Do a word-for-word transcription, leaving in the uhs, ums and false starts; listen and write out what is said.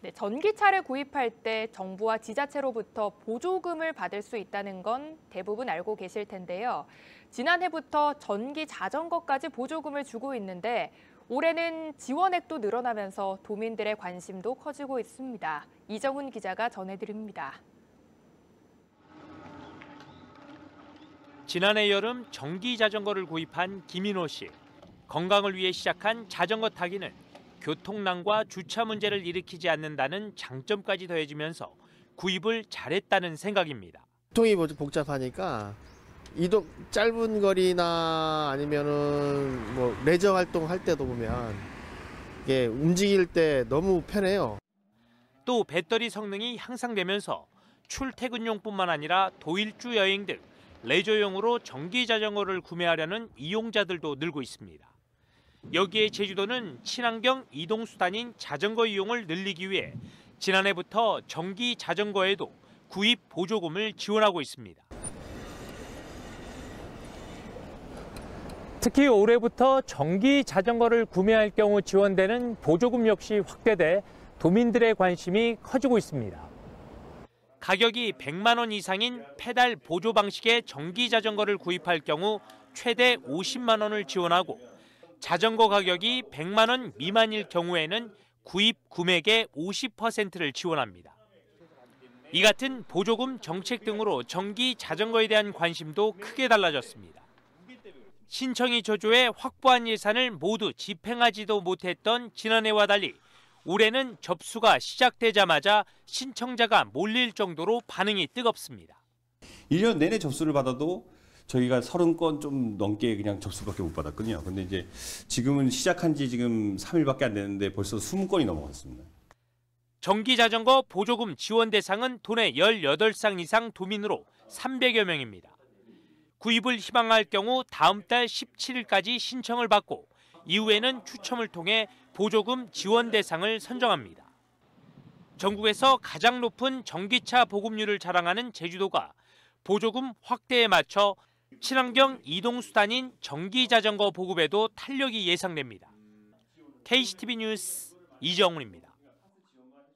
네, 전기차를 구입할 때 정부와 지자체로부터 보조금을 받을 수 있다는 건 대부분 알고 계실 텐데요. 지난해부터 전기 자전거까지 보조금을 주고 있는데 올해는 지원액도 늘어나면서 도민들의 관심도 커지고 있습니다. 이정훈 기자가 전해드립니다. 지난해 여름 전기 자전거를 구입한 김인호 씨. 건강을 위해 시작한 자전거 타기는 교통난과 주차 문제를 일으키지 않는다는 장점까지 더해지면서 구입을 잘했다는 생각입니다. 교통이 복잡하니까 이동 짧은 거리나 아니면은 뭐 레저 활동할 때도 보면 이게 움직일 때 너무 편해요. 또 배터리 성능이 향상되면서 출퇴근용뿐만 아니라 도일주 여행 등 레저용으로 전기 자전거를 구매하려는 이용자들도 늘고 있습니다. 여기에 제주도는 친환경 이동수단인 자전거 이용을 늘리기 위해 지난해부터 전기 자전거에도 구입 보조금을 지원하고 있습니다. 특히 올해부터 전기 자전거를 구매할 경우 지원되는 보조금 역시 확대돼 도민들의 관심이 커지고 있습니다. 가격이 백만 원 이상인 페달 보조 방식의 전기 자전거를 구입할 경우 최대 오십만 원을 지원하고 자전거 가격이 백만 원 미만일 경우에는 구입 금액의 오십 퍼센트를 지원합니다. 이 같은 보조금 정책 등으로 전기 자전거에 대한 관심도 크게 달라졌습니다. 신청이 저조해 확보한 예산을 모두 집행하지도 못했던 지난해와 달리 올해는 접수가 시작되자마자 신청자가 몰릴 정도로 반응이 뜨겁습니다. 일 년 내내 접수를 받아도 저희가 삼십 건 좀 넘게 그냥 접수밖에 못 받았거든요. 근데 이제 지금은 시작한 지 지금 삼 일밖에 안 됐는데 벌써 이십 건이 넘어갔습니다. 전기 자전거 보조금 지원 대상은 도내 열여덟 쌍 이상 도민으로 삼백여 명입니다. 구입을 희망할 경우 다음 달 십칠 일까지 신청을 받고 이후에는 추첨을 통해 보조금 지원 대상을 선정합니다. 전국에서 가장 높은 전기차 보급률을 자랑하는 제주도가 보조금 확대에 맞춰 친환경 이동수단인 전기자전거 보급에도 탄력이 예상됩니다. 케이씨티비 뉴스 이정훈입니다.